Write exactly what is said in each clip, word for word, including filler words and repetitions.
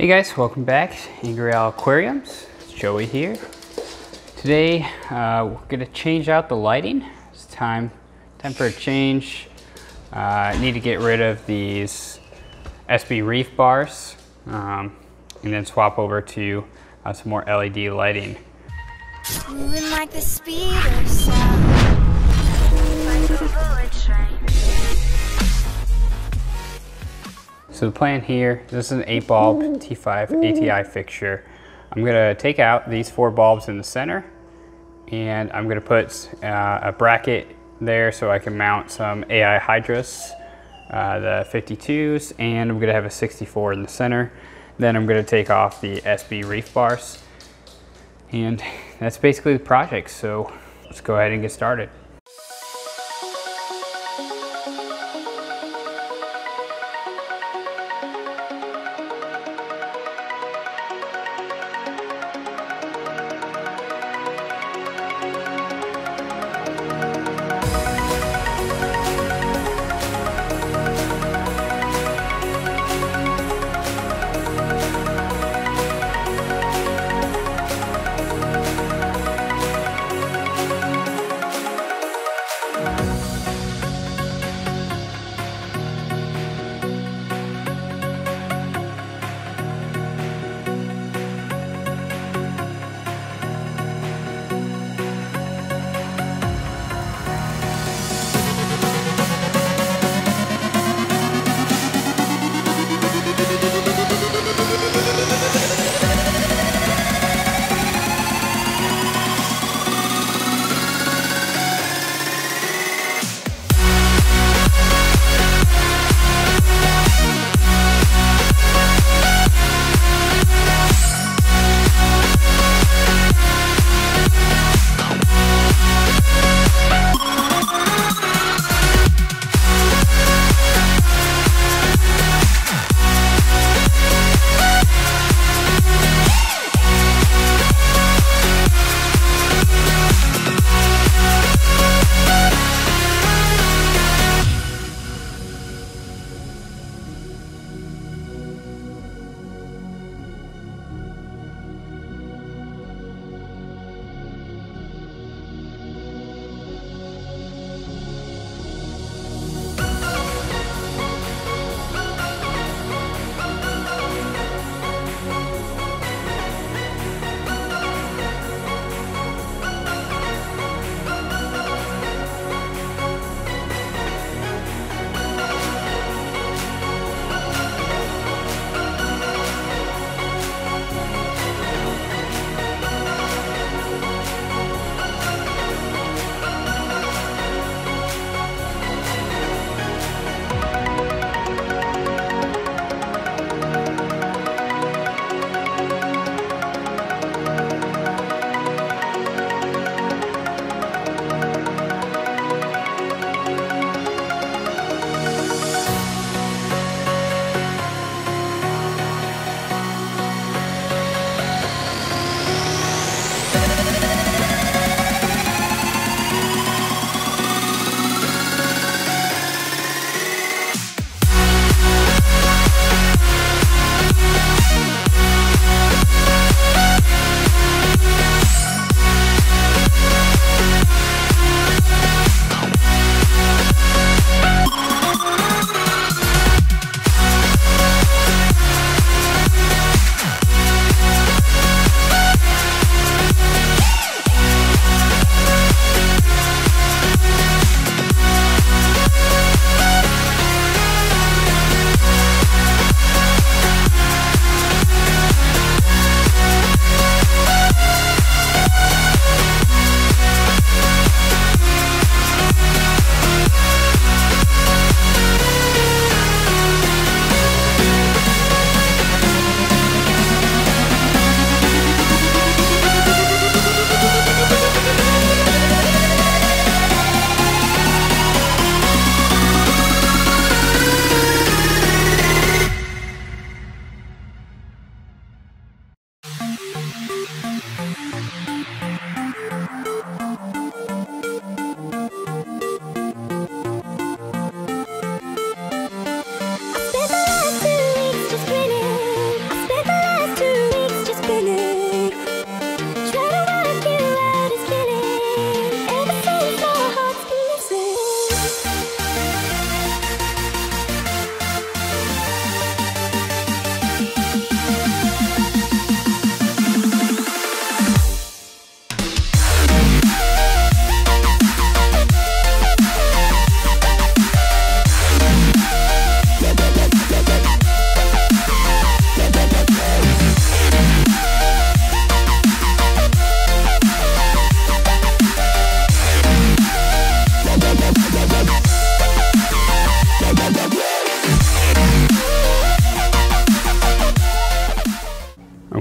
Hey guys, welcome back. Angry Owl Aquariums, it's Joey here. Today uh, we're gonna change out the lighting. It's time, time for a change. Uh, I need to get rid of these S B Reef Bars um, and then swap over to uh, some more L E D lighting. Moving like the speeder sound, like a bullet train. So the plan here, this is an eight bulb T five A T I fixture. I'm gonna take out these four bulbs in the center and I'm gonna put uh, a bracket there so I can mount some A I Hydras, uh, the fifty-twos, and I'm gonna have a sixty-four in the center. Then I'm gonna take off the S B Reef Bars. And that's basically the project. So let's go ahead and get started.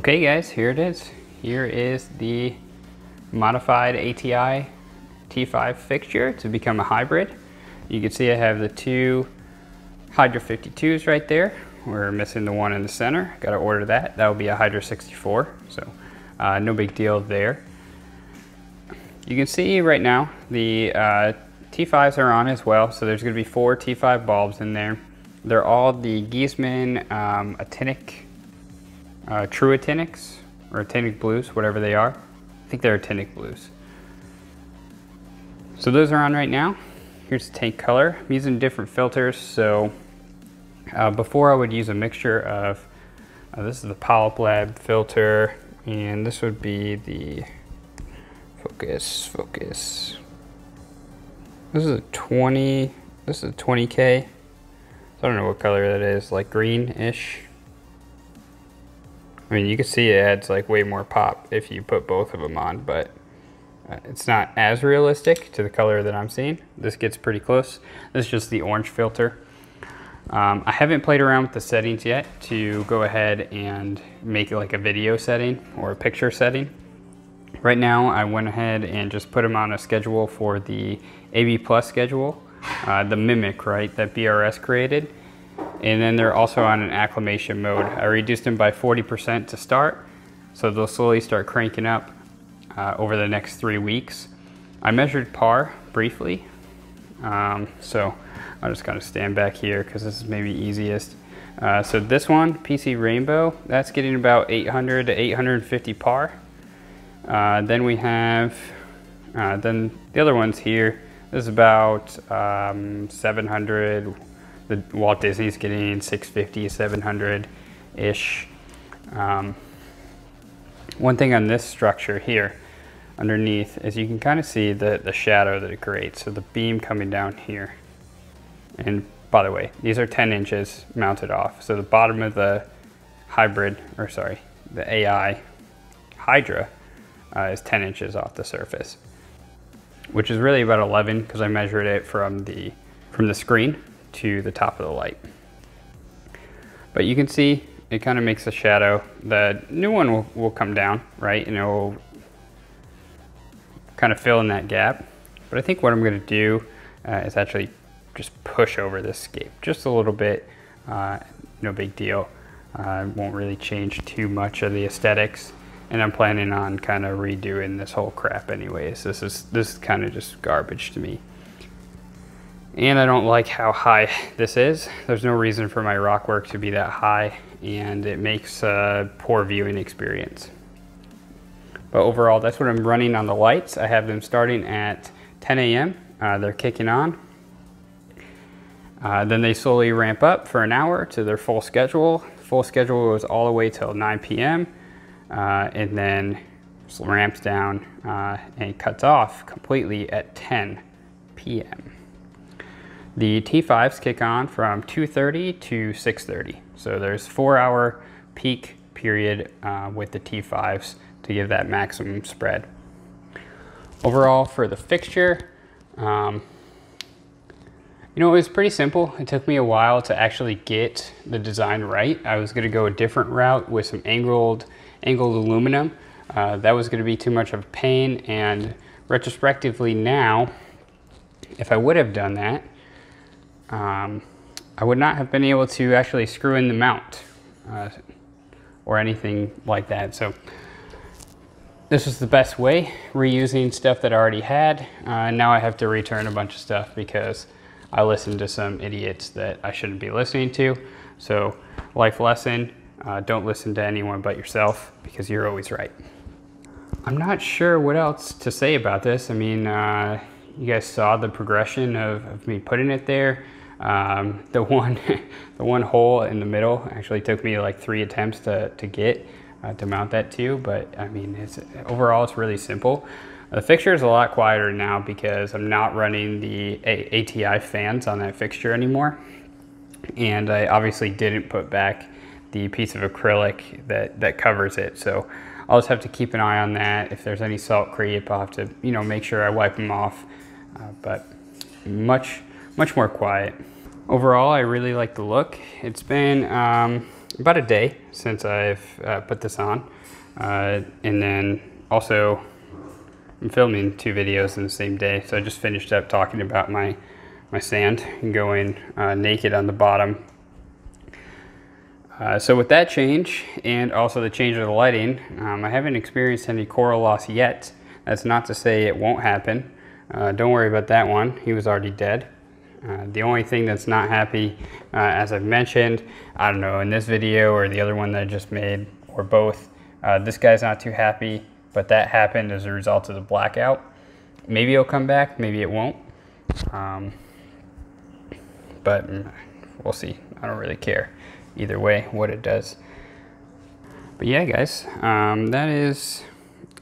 Okay guys, here it is. Here is the modified A T I T five fixture to become a hybrid. You can see I have the two Hydra fifty-twos right there. We're missing the one in the center. Got to order that. That'll be a Hydra sixty-four, so uh, no big deal there. You can see right now the uh, T fives are on as well, so there's going to be four T five bulbs in there. They're all the Giesemann um, actinic, uh, true actinics, or actinic blues, whatever they are. I think they're actinic blues. So those are on right now. Here's the tank color. I'm using different filters, so uh, before I would use a mixture of, uh, this is the Polyplab filter, and this would be the Focus, focus. This is a twenty, this is a twenty K. So I don't know what color that is, like green-ish. I mean, you can see it adds like way more pop if you put both of them on, but uh, it's not as realistic to the color that I'm seeing. This gets pretty close. This is just the orange filter. Um, I haven't played around with the settings yet to go ahead and make it like a video setting or a picture setting. Right now, I went ahead and just put them on a schedule for the A B plus schedule, uh, the mimic, right, that B R S created. And then they're also on an acclimation mode. I reduced them by forty percent to start, so they'll slowly start cranking up uh, over the next three weeks. I measured par briefly, um, so I'll just kind of stand back here because this is maybe easiest. Uh, so this one, P C Rainbow, that's getting about eight hundred to eight fifty par. Uh, then we have, uh, then the other ones here, this is about um, seven hundred, the Walt Disney's getting six fifty, seven hundred-ish. Um, one thing on this structure here, underneath, is you can kind of see the, the shadow that it creates, so the beam coming down here. And by the way, these are ten inches mounted off, so the bottom of the hybrid, or sorry, the A I Hydra, Uh, is ten inches off the surface, which is really about eleven because I measured it from the from the screen to the top of the light. But you can see it kind of makes a shadow. The new one will, will come down, right, and it will kind of fill in that gap. But I think what I'm going to do uh, is actually just push over this scape just a little bit. Uh, no big deal. Uh, won't really change too much of the aesthetics. And I'm planning on kind of redoing this whole crap anyways. This is this is kind of just garbage to me. And I don't like how high this is. There's no reason for my rock work to be that high, and it makes a poor viewing experience. But overall, that's what I'm running on the lights. I have them starting at ten A M Uh, they're kicking on. Uh, then they slowly ramp up for an hour to their full schedule. Full schedule goes all the way till nine P M Uh, and then ramps down uh, and cuts off completely at ten P M The T fives kick on from two thirty to six thirty. So there's four hour peak period uh, with the T fives to give that maximum spread. Overall for the fixture, um, you know, it was pretty simple. It took me a while to actually get the design right. I was gonna go a different route with some angled angled aluminum. Uh, that was going to be too much of a pain, and retrospectively now, if I would have done that, um, I would not have been able to actually screw in the mount uh, or anything like that. So this is the best way, reusing stuff that I already had. Uh, now I have to return a bunch of stuff because I listened to some idiots that I shouldn't be listening to. So life lesson. Uh, don't listen to anyone but yourself, because you're always right. I'm not sure what else to say about this. I mean, uh, you guys saw the progression of, of me putting it there. Um, the one the one hole in the middle actually took me like three attempts to, to get, uh, to mount that to, but I mean, it's overall it's really simple. The fixture is a lot quieter now because I'm not running the a ATI fans on that fixture anymore. And I obviously didn't put back the piece of acrylic that, that covers it. So I'll just have to keep an eye on that. If there's any salt creep, I'll have to, you know, make sure I wipe them off. Uh, but much, much more quiet. Overall, I really like the look. It's been um, about a day since I've uh, put this on. Uh, and then also I'm filming two videos in the same day. So I just finished up talking about my, my sand and going uh, naked on the bottom. Uh, so with that change and also the change of the lighting, um, I haven't experienced any coral loss yet. That's not to say it won't happen. Uh, don't worry about that one. He was already dead. Uh, the only thing that's not happy, uh, as I've mentioned, I don't know, in this video or the other one that I just made or both, uh, this guy's not too happy, but that happened as a result of the blackout. Maybe it'll come back, maybe it won't. Um, but we'll see. I don't really care either way what it does. But yeah, guys, um, that is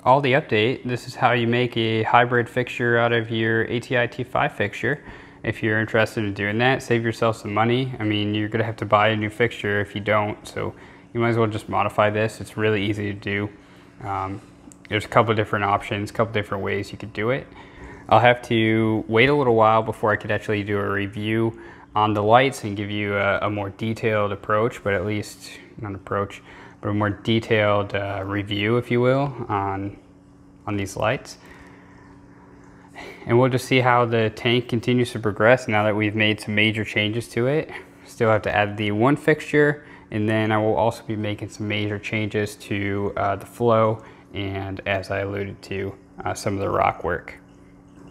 all the update. This is how you make a hybrid fixture out of your A T I T five fixture. If you're interested in doing that, save yourself some money. I mean, you're gonna have to buy a new fixture if you don't, so you might as well just modify this. It's really easy to do. Um, there's a couple of different options, a couple different ways you could do it. I'll have to wait a little while before I could actually do a review on the lights and give you a, a more detailed approach, but at least, not an approach, but a more detailed uh, review, if you will, on, on these lights. And we'll just see how the tank continues to progress now that we've made some major changes to it. Still have to add the one fixture, and then I will also be making some major changes to uh, the flow and, as I alluded to, uh, some of the rock work.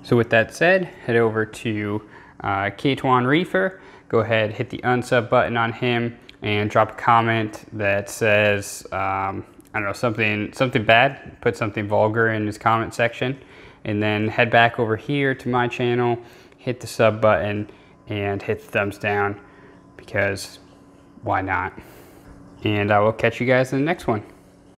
So with that said, head over to uh, Kaituan Reefer. Go ahead, hit the unsub button on him and drop a comment that says, um, I don't know, something, something bad. Put something vulgar in his comment section. And then head back over here to my channel, hit the sub button, and hit the thumbs down, because why not? And I will catch you guys in the next one.